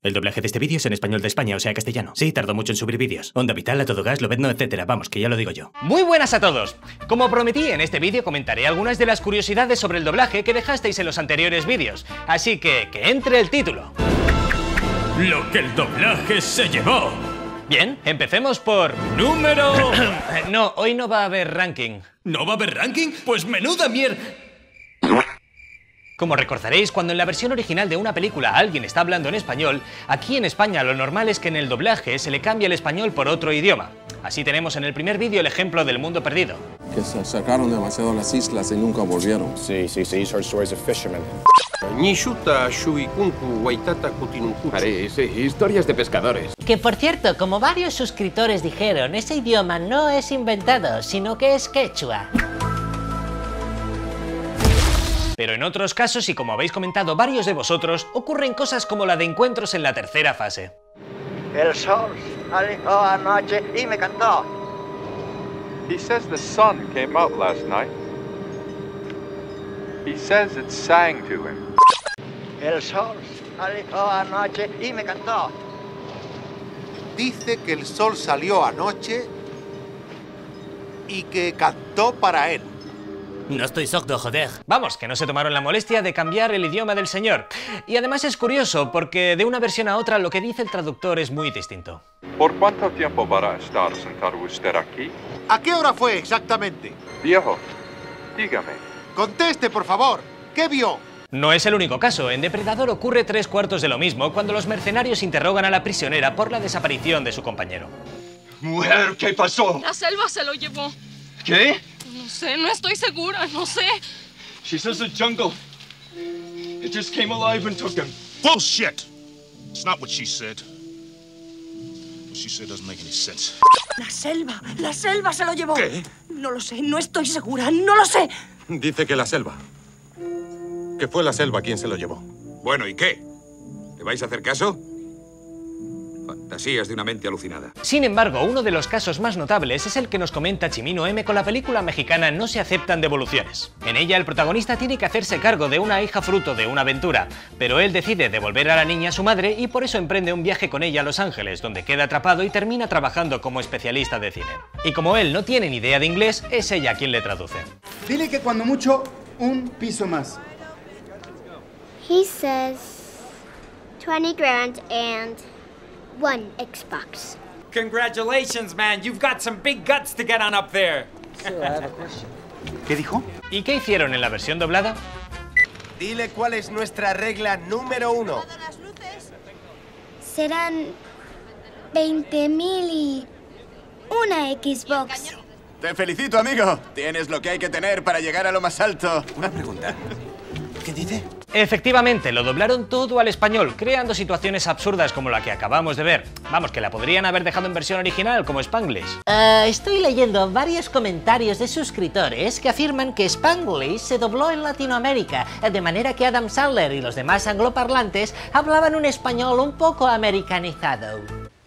El doblaje de este vídeo es en español de España, o sea castellano. Sí, tardó mucho en subir vídeos. Onda Vital, A Todo Gas, Lobezno, etcétera. Vamos, que ya lo digo yo. Muy buenas a todos. Como prometí, en este vídeo comentaré algunas de las curiosidades sobre el doblaje que dejasteis en los anteriores vídeos. Así que entre el título. Lo que el doblaje se llevó. Bien, empecemos por... Número... No, hoy no va a haber ranking. ¿No va a haber ranking? Pues menuda mierda... Como recordaréis, cuando en la versión original de una película alguien está hablando en español, aquí en España lo normal es que en el doblaje se le cambie el español por otro idioma. Así tenemos en el primer vídeo el ejemplo del Mundo Perdido. Que se sacaron demasiado las islas y nunca volvieron. Sí, these are stories of fishermen. Nishuta, Shuikunku, Waitata, Kutinunku. Sí, historias de pescadores. Que por cierto, como varios suscriptores dijeron, ese idioma no es inventado, sino que es quechua. Pero en otros casos, y como habéis comentado varios de vosotros, ocurren cosas como la de encuentros en la tercera fase. El sol salió anoche y me cantó. He says the sun came out last night. He says it sang to him. El sol salió anoche y me cantó. Dice que el sol salió anoche y que cantó para él. No estoy sordo, joder. Vamos, que no se tomaron la molestia de cambiar el idioma del señor. Y además es curioso, porque de una versión a otra lo que dice el traductor es muy distinto. ¿Por cuánto tiempo va a estar sentado usted aquí? ¿A qué hora fue exactamente? Viejo, dígame. Conteste, por favor. ¿Qué vio? No es el único caso. En Depredador ocurre 3/4 de lo mismo cuando los mercenarios interrogan a la prisionera por la desaparición de su compañero. Mujer, ¿qué pasó? La selva se lo llevó. ¿Qué? No sé, no estoy segura, no sé. She says the jungle. It just came alive and took him. Bullshit! It's not what she said. What she said doesn't make any sense. La selva se lo llevó. ¿Qué? No lo sé, no estoy segura, no lo sé. Dice que la selva. Que fue la selva quien se lo llevó. Bueno, ¿y qué? ¿Le vais a hacer caso? Fantasías de una mente alucinada. Sin embargo, uno de los casos más notables es el que nos comenta Chimino M con la película mexicana No se aceptan devoluciones. En ella el protagonista tiene que hacerse cargo de una hija fruto de una aventura, pero él decide devolver a la niña a su madre y por eso emprende un viaje con ella a Los Ángeles, donde queda atrapado y termina trabajando como especialista de cine. Y como él no tiene ni idea de inglés, es ella quien le traduce. Dile que cuando mucho, un piso más. He says 20 grand and... one Xbox. Congratulations, man. You've got some big guts to get on up there. So, I have a question. ¿Qué dijo? ¿Y qué hicieron en la versión doblada? Dile cuál es nuestra regla número 1. Serán 20.000 y una Xbox. Te felicito, amigo. Tienes lo que hay que tener para llegar a lo más alto. Una pregunta. ¿Qué dice? Efectivamente, lo doblaron todo al español, creando situaciones absurdas como la que acabamos de ver. Vamos, que la podrían haber dejado en versión original, como Spanglish. Estoy leyendo varios comentarios de suscriptores que afirman que Spanglish se dobló en Latinoamérica, de manera que Adam Sandler y los demás angloparlantes hablaban un español un poco americanizado.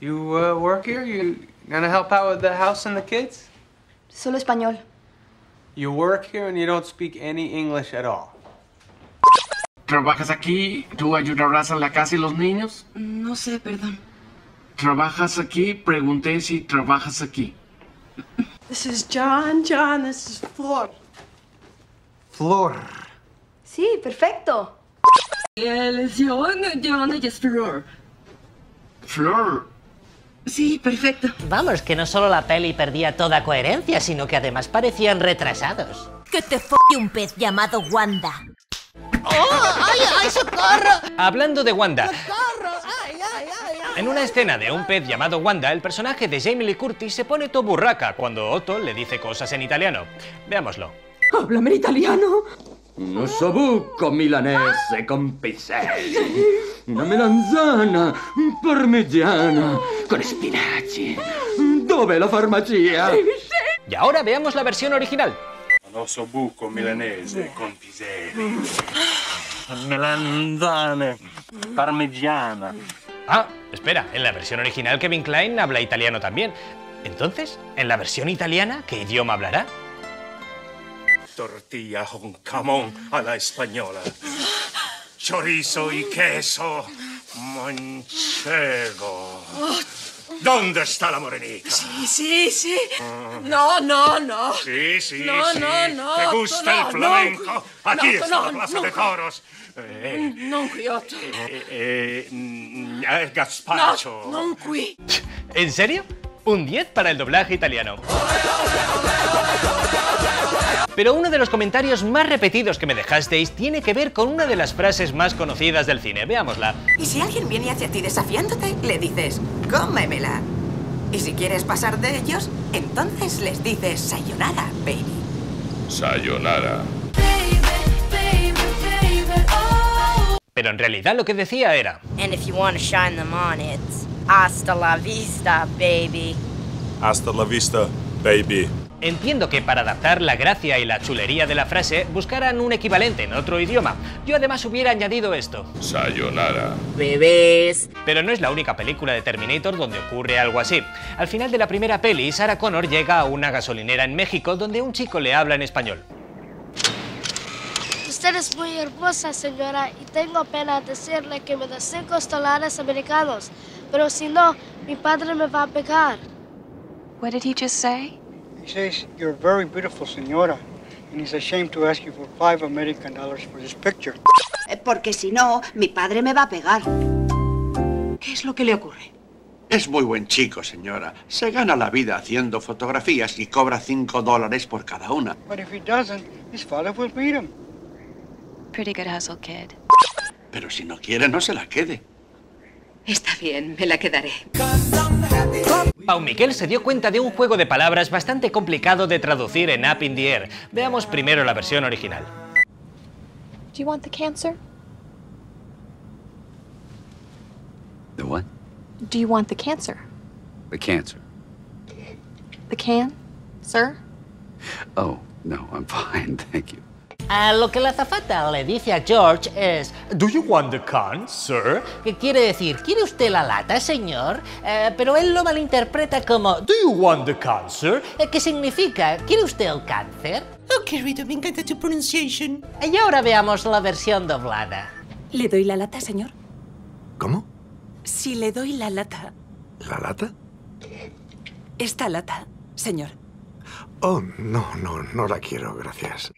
You work here? You gonna help out with the house and the kids? Solo español. You work here and you don't speak any English at all. ¿Trabajas aquí? ¿Tú ayudarás a la casa y los niños? No sé, perdón. ¿Trabajas aquí? Pregunté si trabajas aquí. This is John. John, this is Flor. Flor. Sí, perfecto. Él es John. John es Flor. Flor. Sí, perfecto. Vamos, que no solo la peli perdía toda coherencia, sino que además parecían retrasados. Que te f*** un pez llamado Wanda. ¡Oh! ¡Ay, ay, socorro! Hablando de Wanda. ¡Socorro! ¡Ay, ay, ay, ay! En una escena de Un pez llamado Wanda, el personaje de Jamie Lee Curtis se pone todo burraca cuando Otto le dice cosas en italiano. Veámoslo. ¡Háblame en italiano! No sabuco milanese con piselli. Una melanzana parmigiana con spinaci. Dove la farmacia? Y ahora veamos la versión original. Oso buco milanese con piselli, melanzane, parmigiana. Ah, espera, en la versión original Kevin Klein habla italiano también. Entonces, en la versión italiana, ¿qué idioma hablará? Tortilla con jamón a la española, chorizo y queso, Manchego. Oh. ¿Dónde está la morenita? Sí, sí, sí. No, no, no. Sí, sí, no, sí. No, no. ¿Te gusta el flamenco? No, aquí está la plaza de toros. Non qui, Otto. Gazpacho. No, non qui. ¿En serio? Un 10 para el doblaje italiano. Pero uno de los comentarios más repetidos que me dejasteis tiene que ver con una de las frases más conocidas del cine. Veámosla. Y si alguien viene hacia ti desafiándote, le dices, cómemela. Y si quieres pasar de ellos, entonces les dices, sayonara, baby. Sayonara. Pero en realidad lo que decía era... And if you want to shine them on, it's hasta la vista, baby. Hasta la vista, baby. Entiendo que para adaptar la gracia y la chulería de la frase buscaran un equivalente en otro idioma. Yo además hubiera añadido esto. Sayonara. Bebés. Pero no es la única película de Terminator donde ocurre algo así. Al final de la primera peli, Sarah Connor llega a una gasolinera en México donde un chico le habla en español. Usted es muy hermosa, señora, y tengo pena decirle que me da $5 americanos, pero si no, mi padre me va a pegar. What did he just say? He says, you're very beautiful, señora, and he's ashamed to ask you for $5 American for this picture. Porque si no, mi padre me va a pegar. ¿Qué es lo que le ocurre? Es muy buen chico, señora. Se gana la vida haciendo fotografías y cobra $5 por cada una. But if he doesn't, his father will beat him. Pretty good hustle, kid. Pero si no quiere, no se la quede. Está bien, me la quedaré. Pau Miquel se dio cuenta de un juego de palabras bastante complicado de traducir en Up in the Air. Veamos primero la versión original. Do you want the cancer? The what? Do you want the cancer? The cancer. The can, sir? Oh, no, I'm fine, thank you. A lo que la azafata le dice a George es "Do you want the can, sir?", que quiere decir "¿Quiere usted la lata, señor?", pero él lo malinterpreta como "Do you want the can, sir?", que significa "¿Quiere usted el cáncer?". Oh, querido, me encanta tu pronunciación. Y ahora veamos la versión doblada. ¿Le doy la lata, señor? ¿Cómo? Si le doy la lata. ¿La lata? Esta lata, señor. Oh, no, no, no la quiero, gracias.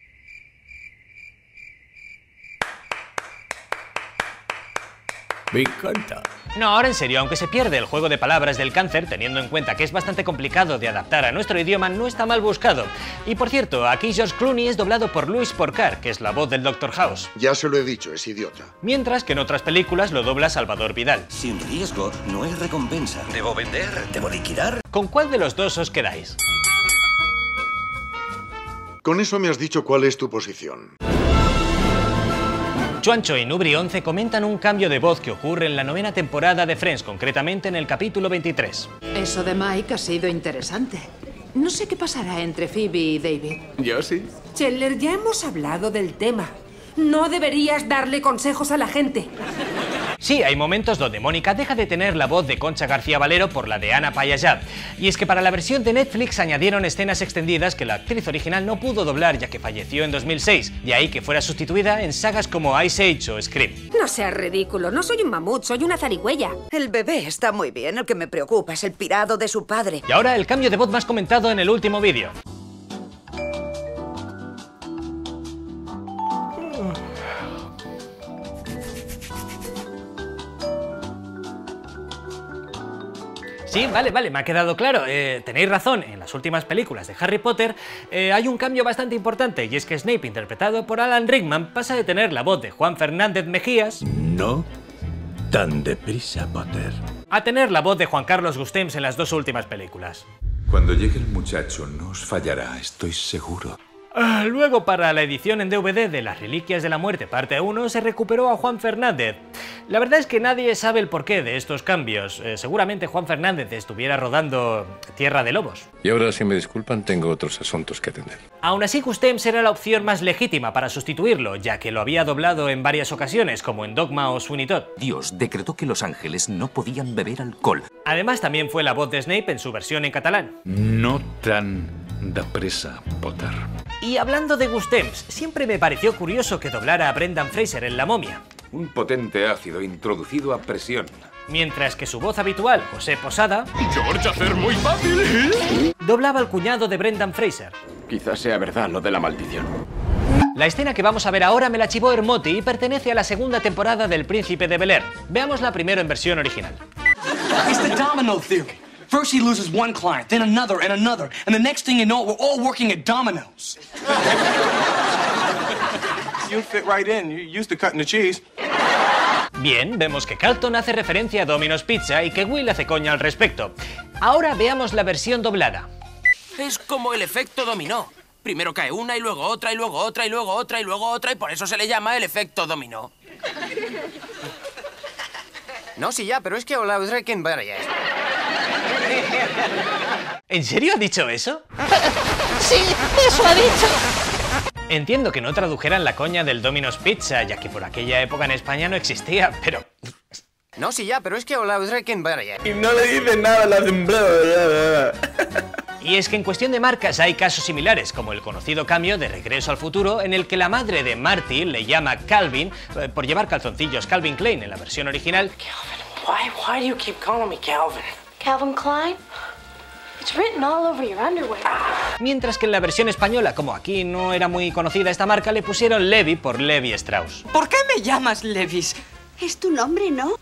Me encanta. No, ahora en serio, aunque se pierde el juego de palabras del cáncer, teniendo en cuenta que es bastante complicado de adaptar a nuestro idioma, no está mal buscado. Y por cierto, aquí George Clooney es doblado por Luis Porcar, que es la voz del Dr. House. Ya se lo he dicho, es idiota. Mientras que en otras películas lo dobla Salvador Vidal. Sin riesgo, no hay recompensa. ¿Debo vender? ¿Debo liquidar? ¿Con cuál de los dos os quedáis? Con eso me has dicho cuál es tu posición. Chuancho y Nubri 11 comentan un cambio de voz que ocurre en la 9ª temporada de Friends, concretamente en el capítulo 23. Eso de Mike ha sido interesante. No sé qué pasará entre Phoebe y David. Yo sí. Scheller, ya hemos hablado del tema. No deberías darle consejos a la gente. Sí, hay momentos donde Mónica deja de tener la voz de Concha García Valero por la de Ana Payasada. Y es que para la versión de Netflix añadieron escenas extendidas que la actriz original no pudo doblar ya que falleció en 2006, de ahí que fuera sustituida en sagas como Ice Age o Scream. No seas ridículo, no soy un mamut, soy una zarigüeya. El bebé está muy bien, el que me preocupa es el pirado de su padre. Y ahora el cambio de voz más comentado en el último vídeo. Sí, vale, vale, me ha quedado claro. Tenéis razón, en las últimas películas de Harry Potter hay un cambio bastante importante y es que Snape, interpretado por Alan Rickman, pasa de tener la voz de Juan Fernández Mejías... No tan deprisa, Potter. ...a tener la voz de Juan Carlos Gustems en las dos últimas películas. Cuando llegue el muchacho no os fallará, estoy seguro. Luego, para la edición en DVD de Las Reliquias de la Muerte parte 1, se recuperó a Juan Fernández. La verdad es que nadie sabe el porqué de estos cambios. Seguramente Juan Fernández estuviera rodando Tierra de Lobos. Y ahora, si me disculpan, tengo otros asuntos que atender. Aún así, Gustems era la opción más legítima para sustituirlo, ya que lo había doblado en varias ocasiones, como en Dogma o Sweeney Todd. Dios decretó que los ángeles no podían beber alcohol. Además, también fue la voz de Snape en su versión en catalán. No tan... Da presa, Potter. Y hablando de Gustems, siempre me pareció curioso que doblara a Brendan Fraser en La Momia. un potente ácido introducido a presión. Mientras que su voz habitual, José Posada... ¡George, hacer muy fácil! Doblaba al cuñado de Brendan Fraser. Quizás sea verdad lo de la maldición. La escena que vamos a ver ahora me la chivó Hermoti y pertenece a la segunda temporada del Príncipe de Bel-Air. Veámosla primero en versión original. It's the domino theory. First he loses one client, then another and another, and the next thing you know, we're all working at Domino's. You fit right in. You're used to cutting the cheese. Bien, vemos que Carlton hace referencia a Domino's Pizza y que Will hace coña al respecto. Ahora veamos la versión doblada. Es como el efecto dominó. Primero cae una y luego otra y luego otra y luego otra y luego otra y por eso se le llama el efecto dominó. No, sí ya, pero es que Olaudreken varias. ¿En serio ha dicho eso? Sí, eso ha dicho. Entiendo que no tradujeran la coña del Domino's Pizza, ya que por aquella época en España no existía, pero... No, sí ya, pero es que Olaudreken varias. Y no le dicen nada a la temblada. Y es que en cuestión de marcas hay casos similares, como el conocido cambio de Regreso al Futuro, en el que la madre de Marty le llama Calvin por llevar calzoncillos Calvin Klein en la versión original. Calvin, why do you keep calling me Calvin? Calvin Klein? It's written all over your underwear. Mientras que en la versión española, como aquí no era muy conocida esta marca, le pusieron Levi por Levi Strauss. ¿Por qué me llamas Levis? Es tu nombre, ¿no?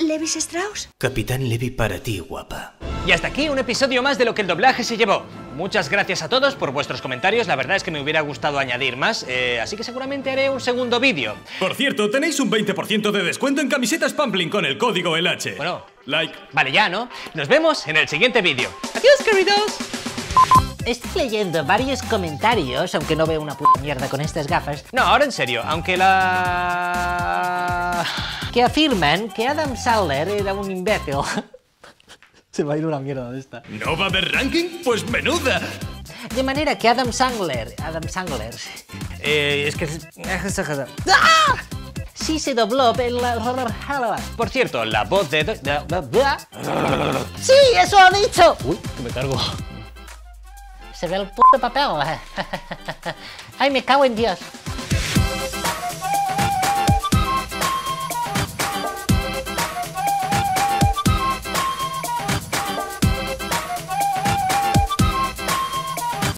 Levis Strauss. Capitán Levi para ti, guapa. Y hasta aquí un episodio más de lo que el doblaje se llevó. Muchas gracias a todos por vuestros comentarios, la verdad es que me hubiera gustado añadir más, así que seguramente haré un segundo vídeo. Por cierto, tenéis un 20% de descuento en camisetas Pampling con el código LH. Bueno, like. Vale, ya, ¿no? Nos vemos en el siguiente vídeo. Adiós, queridos. Estoy leyendo varios comentarios, aunque no veo una puta mierda con estas gafas. No, ahora en serio, aunque la... Que afirman que Adam Sandler era un imbécil. Se va a ir una mierda de esta. ¿No va a haber ranking? Pues menuda. De manera que Adam Sandler... es que... ¡Ah! Sí se dobló en la... Por cierto, la voz de... ¡Sí, eso ha dicho! Uy, que me cargo. Se ve el puto papel. Ay, me cago en Dios.